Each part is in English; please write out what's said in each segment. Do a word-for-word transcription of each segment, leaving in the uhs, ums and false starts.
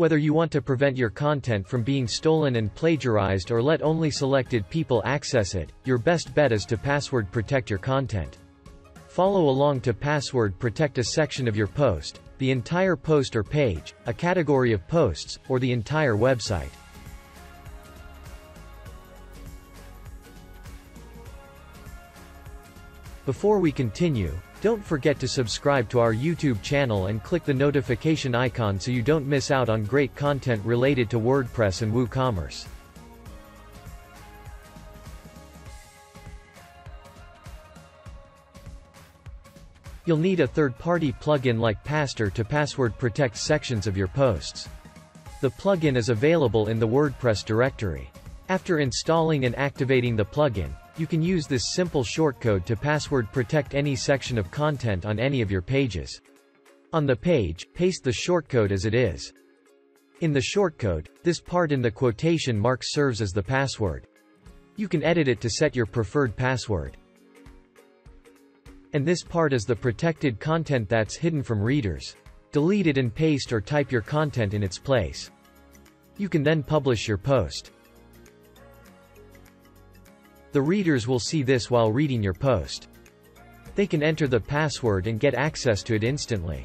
whether you want to prevent your content from being stolen and plagiarized or let only selected people access it, your best bet is to password protect your content. Follow along to password protect a section of your post, the entire post or page, a category of posts, or the entire website. Before we continue, don't forget to subscribe to our YouTube channel and click the notification icon so you don't miss out on great content related to WordPress and WooCommerce. You'll need a third-party plugin like Passster to password protect sections of your posts. The plugin is available in the WordPress directory. After installing and activating the plugin, you can use this simple shortcode to password protect any section of content on any of your pages. On the page, paste the shortcode as it is. In the shortcode, this part in the quotation mark serves as the password. You can edit it to set your preferred password. And this part is the protected content that's hidden from readers. Delete it and paste or type your content in its place. You can then publish your post. The readers will see this while reading your post. They can enter the password and get access to it instantly.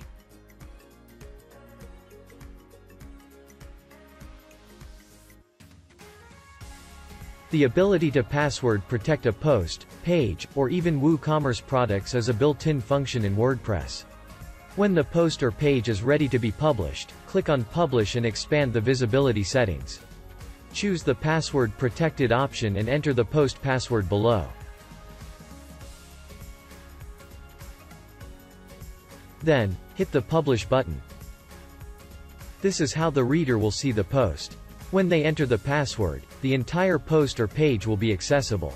The ability to password protect a post, page, or even WooCommerce products is a built-in function in WordPress. When the post or page is ready to be published, click on Publish and expand the visibility settings. Choose the password protected option and enter the post password below. Then, hit the publish button. This is how the reader will see the post. When they enter the password, the entire post or page will be accessible.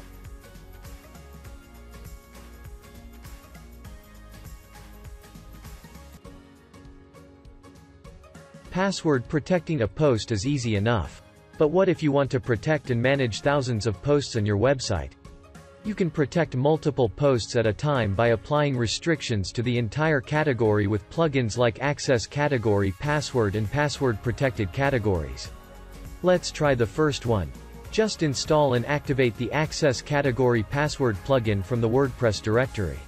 Password protecting a post is easy enough. But what if you want to protect and manage thousands of posts on your website? You can protect multiple posts at a time by applying restrictions to the entire category with plugins like Access Category Password and Password Protected Categories. Let's try the first one. Just install and activate the Access Category Password plugin from the WordPress directory.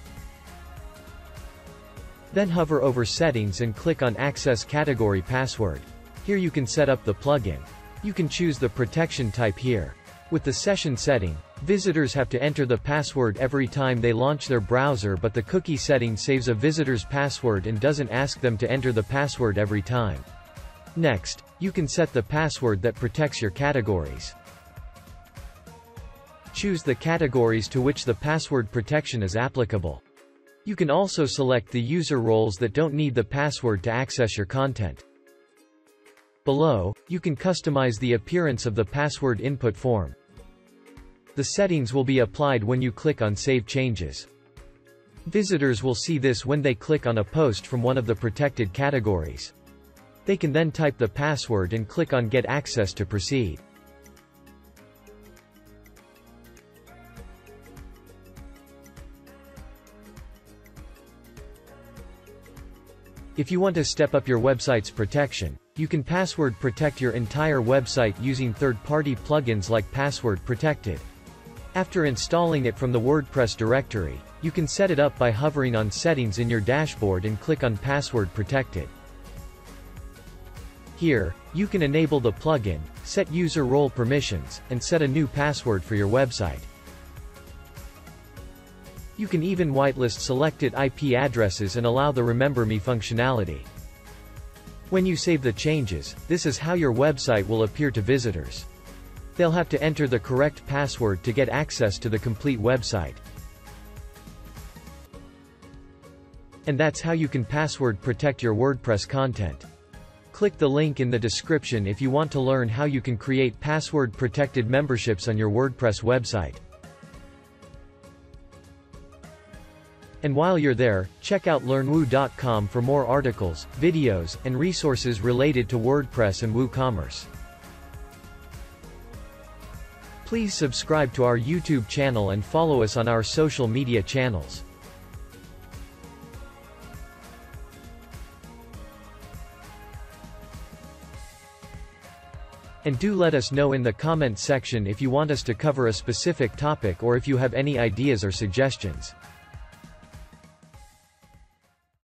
Then hover over Settings and click on Access Category Password. Here you can set up the plugin. You can choose the protection type here. With the session setting, visitors have to enter the password every time they launch their browser, but the cookie setting saves a visitor's password and doesn't ask them to enter the password every time. Next, you can set the password that protects your categories. Choose the categories to which the password protection is applicable. You can also select the user roles that don't need the password to access your content. Below, you can customize the appearance of the password input form. The settings will be applied when you click on Save Changes. Visitors will see this when they click on a post from one of the protected categories. They can then type the password and click on Get Access to proceed. If you want to step up your website's protection, you can password protect your entire website using third-party plugins like Password Protected. After installing it from the WordPress directory, you can set it up by hovering on Settings in your dashboard and click on Password Protected. Here, you can enable the plugin, set user role permissions, and set a new password for your website. You can even whitelist selected I P addresses and allow the Remember Me functionality. When you save the changes, this is how your website will appear to visitors. They'll have to enter the correct password to get access to the complete website. And that's how you can password protect your WordPress content. Click the link in the description if you want to learn how you can create password protected memberships on your WordPress website. And while you're there, check out Learn Woo dot com for more articles, videos, and resources related to WordPress and WooCommerce. Please subscribe to our YouTube channel and follow us on our social media channels. And do let us know in the comment section if you want us to cover a specific topic or if you have any ideas or suggestions.